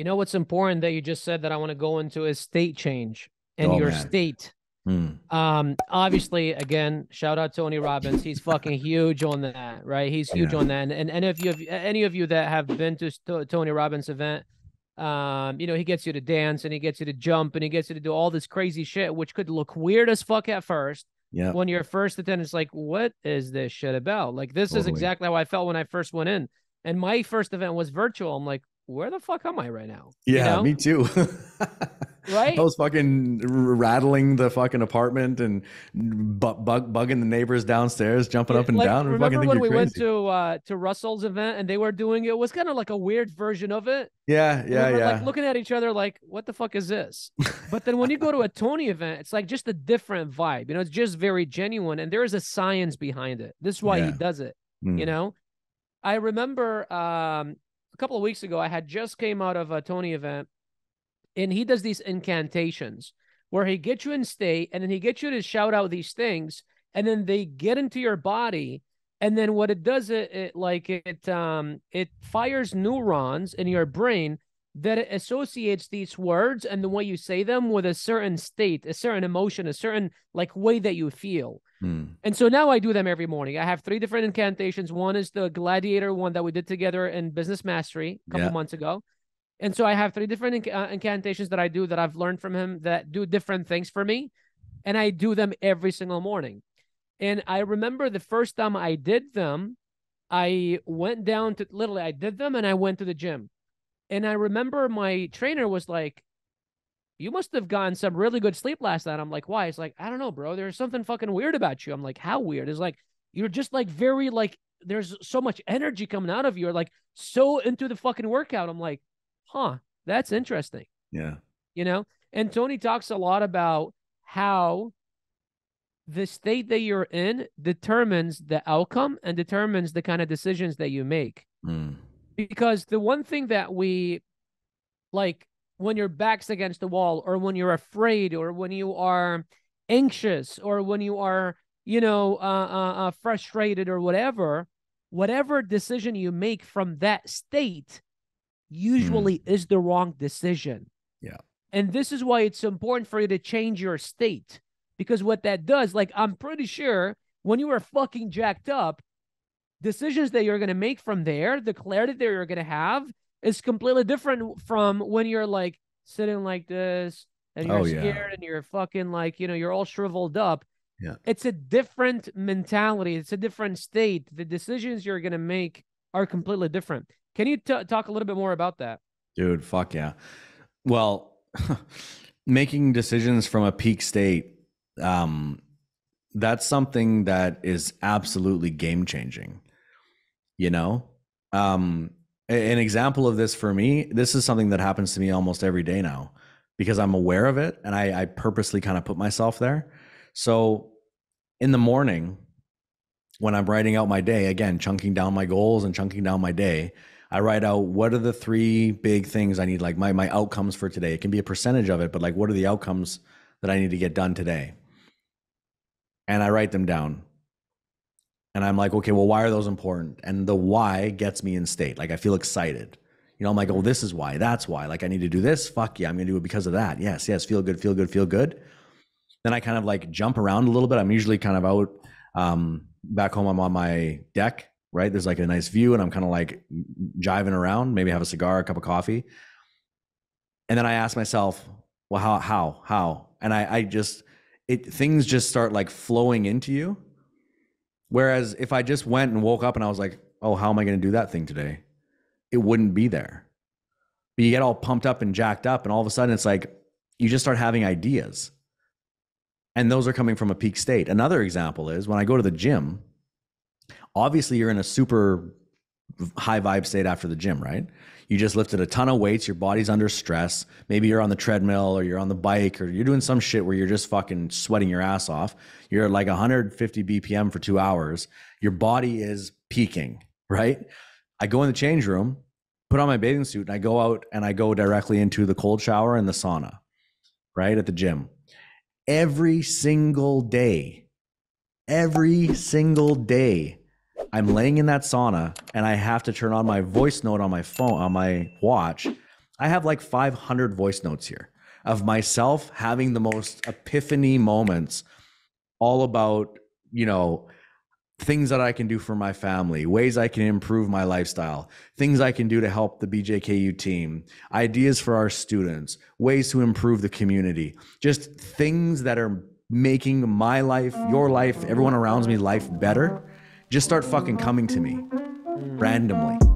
You know what's important that you just said that I want to go into is state change and your state. Mm. Obviously, again, shout out Tony Robbins. He's fucking huge on that, right? He's huge on that. And if you have any of you that have been to Tony Robbins event, you know, he gets you to dance and he gets you to jump and he gets you to do all this crazy shit, which could look weird as fuck at first. Yeah. When you're first attending, it's like, what is this shit about? Like, this is exactly how I felt when I first went in. And my first event was virtual. I'm like, where the fuck am I right now? Yeah, you know? Me too. Right? I was fucking rattling the fucking apartment and bugging the neighbors downstairs, jumping up and down. And remember when we went to Russell's event and they were doing it? It was kind of like a weird version of it. Yeah, yeah, yeah. Like looking at each other like, what the fuck is this? But then when you go to a Tony event, it's like just a different vibe. You know, it's just very genuine. And there is a science behind it. This is why he does it, you know? I remember a couple of weeks ago, I had just came out of a Tony event. And he does these incantations where he gets you in state and then he gets you to shout out these things and then they get into your body. And then what it does, it fires neurons in your brain that it associates these words and the way you say them with a certain state, a certain emotion, a certain like way that you feel. Mm. And so now I do them every morning. I have three different incantations. One is the gladiator one that we did together in Business Mastery a couple months ago. And so I have three different incantations that I do that I've learned from him that do different things for me. And I do them every single morning. And I remember the first time I did them, I went down to literally, I did them and I went to the gym. And I remember my trainer was like, you must have gotten some really good sleep last night. I'm like, why? It's like, I don't know, bro. There's something fucking weird about you. I'm like, how weird? It's like, you're just like very like, there's so much energy coming out of you. You're like so into the fucking workout. I'm like, huh, that's interesting. Yeah. You know, and Tony talks a lot about how the state that you're in determines the outcome and determines the kind of decisions that you make. Mm. Because the one thing that we like when your back's against the wall or when you're afraid or when you are anxious or when you are, you know, frustrated or whatever, whatever decision you make from that state usually is the wrong decision. Yeah. And this is why it's important for you to change your state, because what that does, like, I'm pretty sure when you were fucking jacked up, decisions that you're going to make from there, the clarity that you're going to have is completely different from when you're like sitting like this and you're scared and you're fucking like, you know, you're all shriveled up. Yeah. It's a different mentality. It's a different state. The decisions you're going to make are completely different. Can you talk a little bit more about that? Dude, fuck yeah. Well, making decisions from a peak state, that's something that is absolutely game-changing, you know? An example of this for me, this is something that happens to me almost every day now because I'm aware of it and I purposely kind of put myself there. So in the morning, when I'm writing out my day, again, chunking down my goals and chunking down my day, I write out what are the three big things I need, like my outcomes for today. It can be a percentage of it, but like, what are the outcomes that I need to get done today? And I write them down and I'm like, okay, well, why are those important? And the why gets me in state. Like I feel excited, you know, I'm like, oh, this is why, that's why, like I need to do this. Fuck yeah, I'm going to do it because of that. Yes. Yes. Feel good, feel good, feel good. Then I kind of like jump around a little bit. I'm usually kind of out, back home, I'm on my deck, right? There's like a nice view and I'm kind of like jiving around, maybe have a cigar, a cup of coffee. And then I ask myself, well, how? And things just start like flowing into you. Whereas if I just went and woke up and I was like, oh, how am I going to do that thing today? It wouldn't be there. But you get all pumped up and jacked up. And all of a sudden it's like, you just start having ideas. And those are coming from a peak state. Another example is when I go to the gym, obviously you're in a super high vibe state after the gym, right? You just lifted a ton of weights. Your body's under stress. Maybe you're on the treadmill or you're on the bike or you're doing some shit where you're just fucking sweating your ass off. You're at like 150 BPM for 2 hours. Your body is peaking, right? I go in the change room, put on my bathing suit and I go out and I go directly into the cold shower and the sauna, right? At the gym. Every single day, I'm laying in that sauna and I have to turn on my voice note on my phone, on my watch. I have like 500 voice notes here of myself having the most epiphany moments, all about, you know, things that I can do for my family, ways I can improve my lifestyle, things I can do to help the BJKU team, ideas for our students, ways to improve the community, just things that are making my life, your life, everyone around me life better. Just start fucking coming to me randomly.